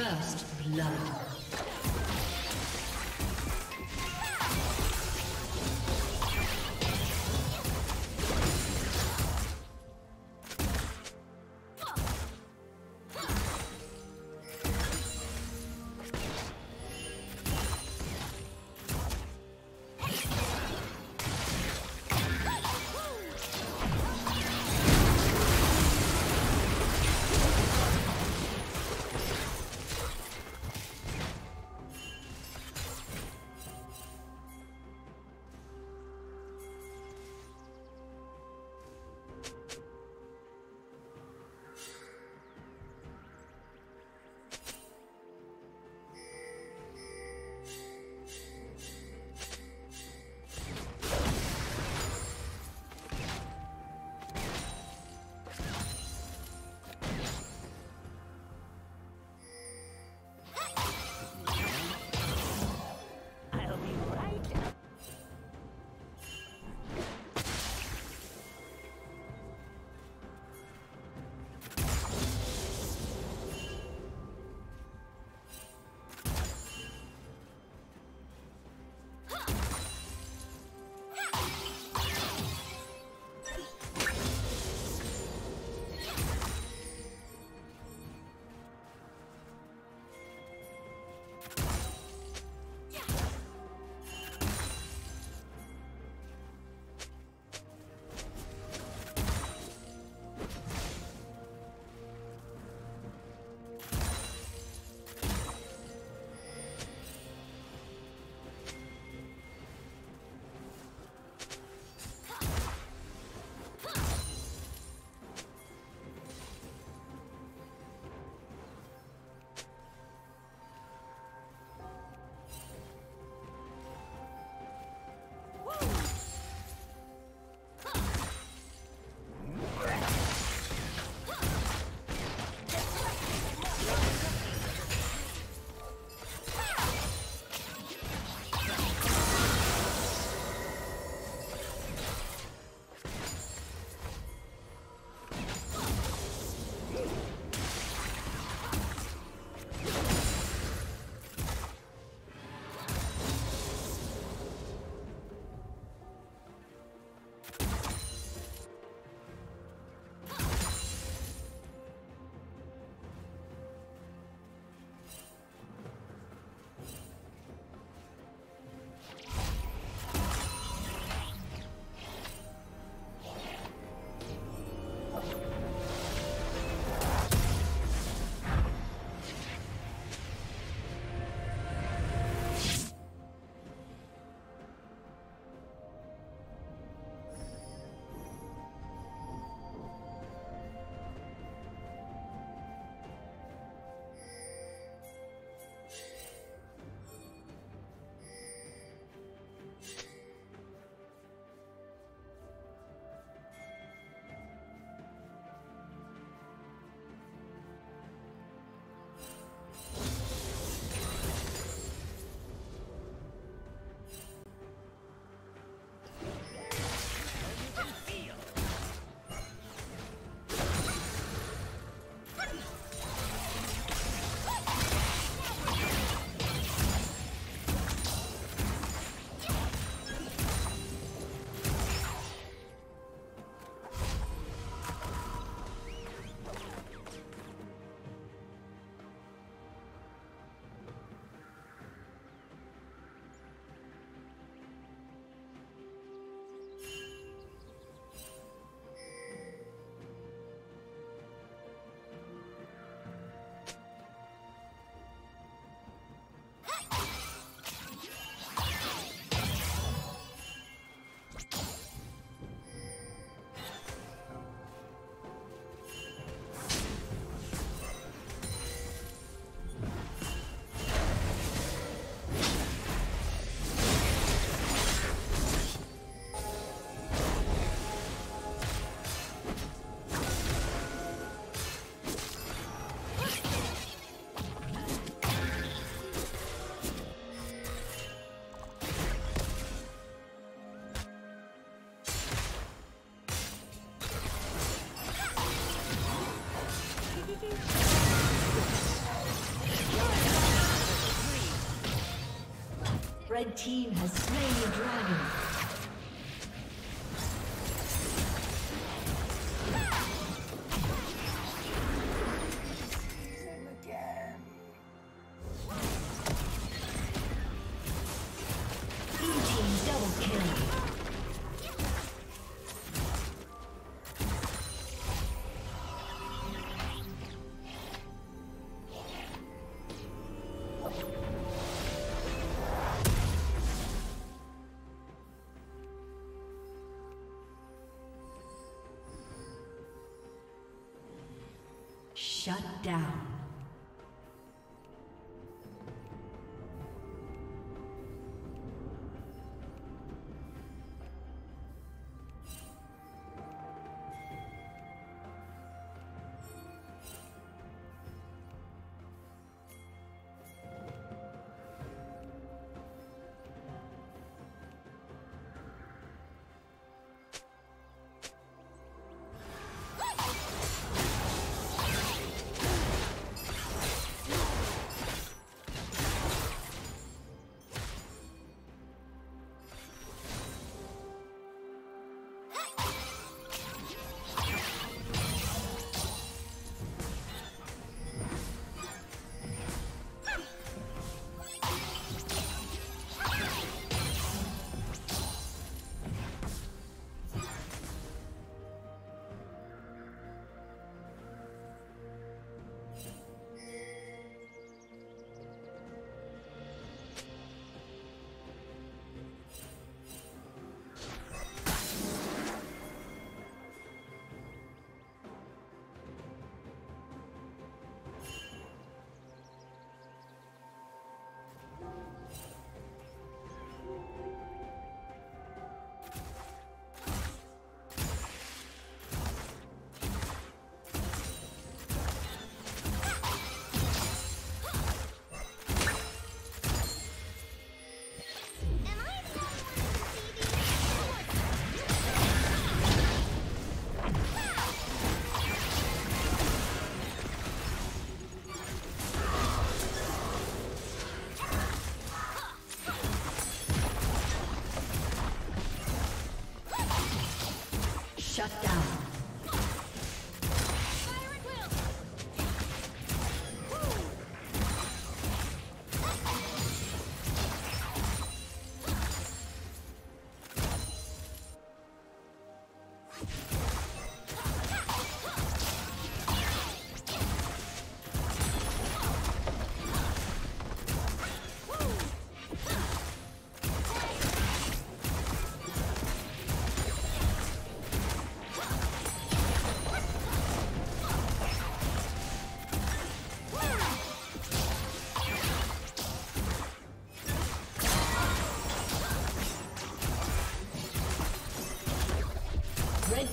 First blood. Red team has slain the dragon. Shut down. Shut down.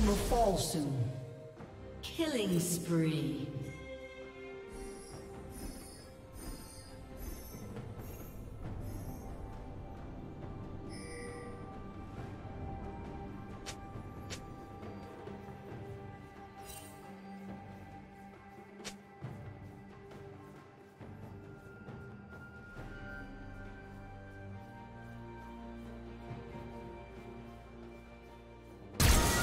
Satan will fall soon. Killing spree. Team's turret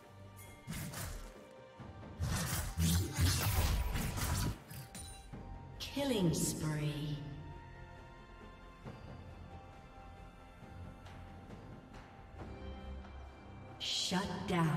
has been destroyed. Killing spree. Shut down.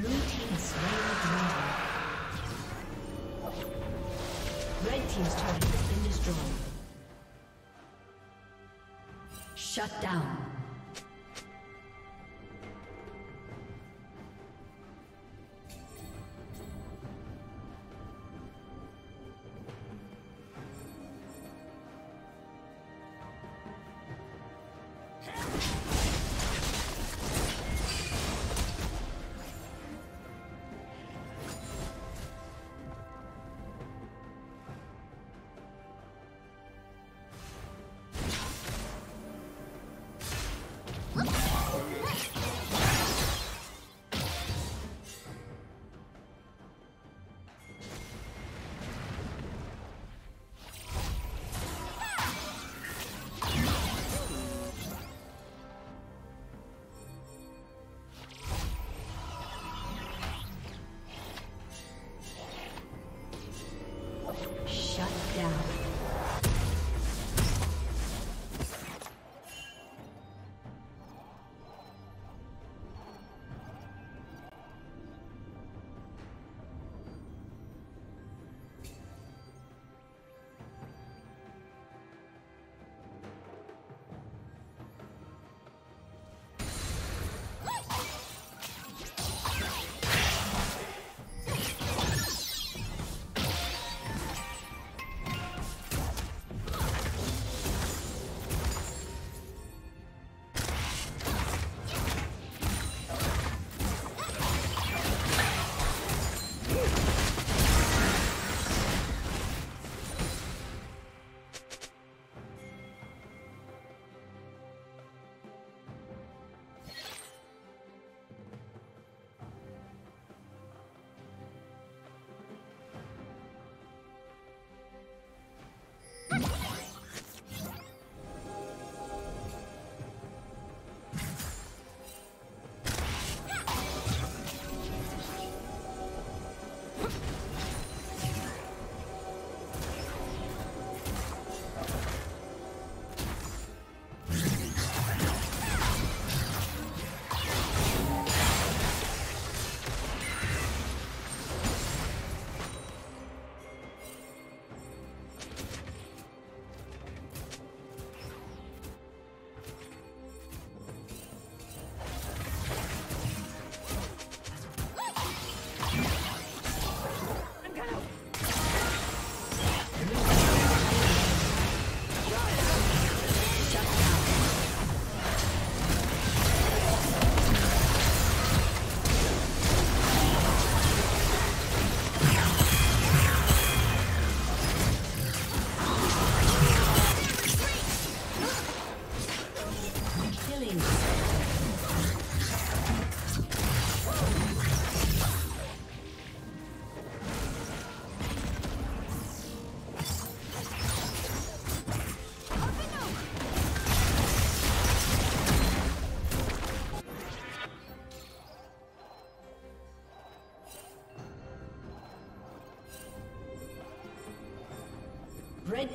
Blue team slain the dragon. Red team's turret has been destroyed. Shut down. Red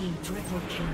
team triple kill.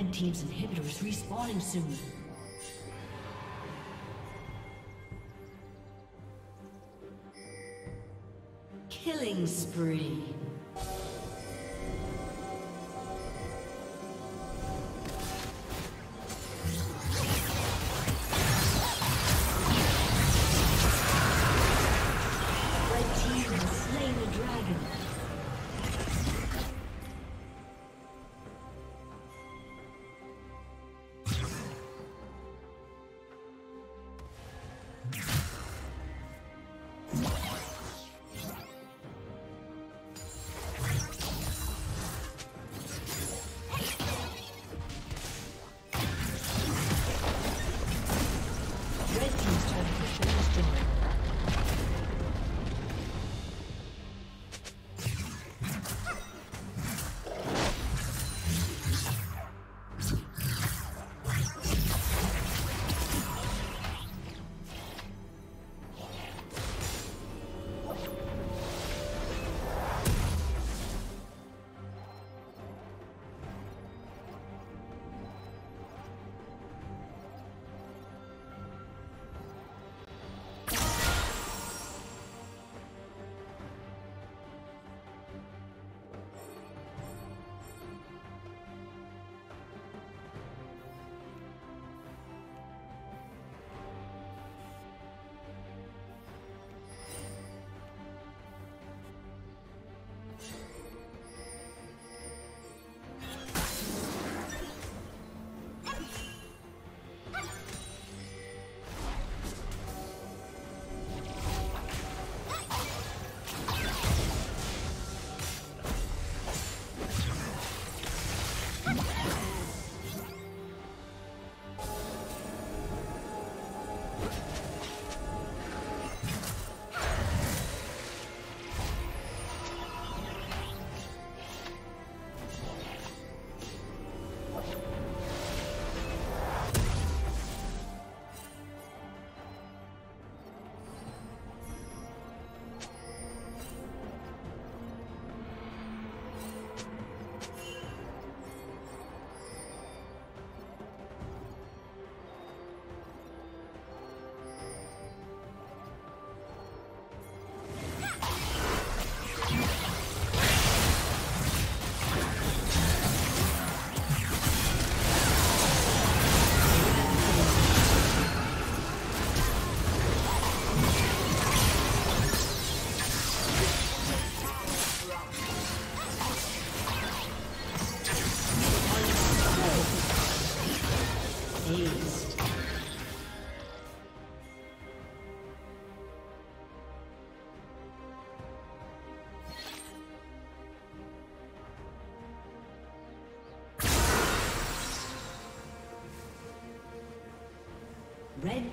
Red Team's inhibitor is respawning soon. Killing spree. Red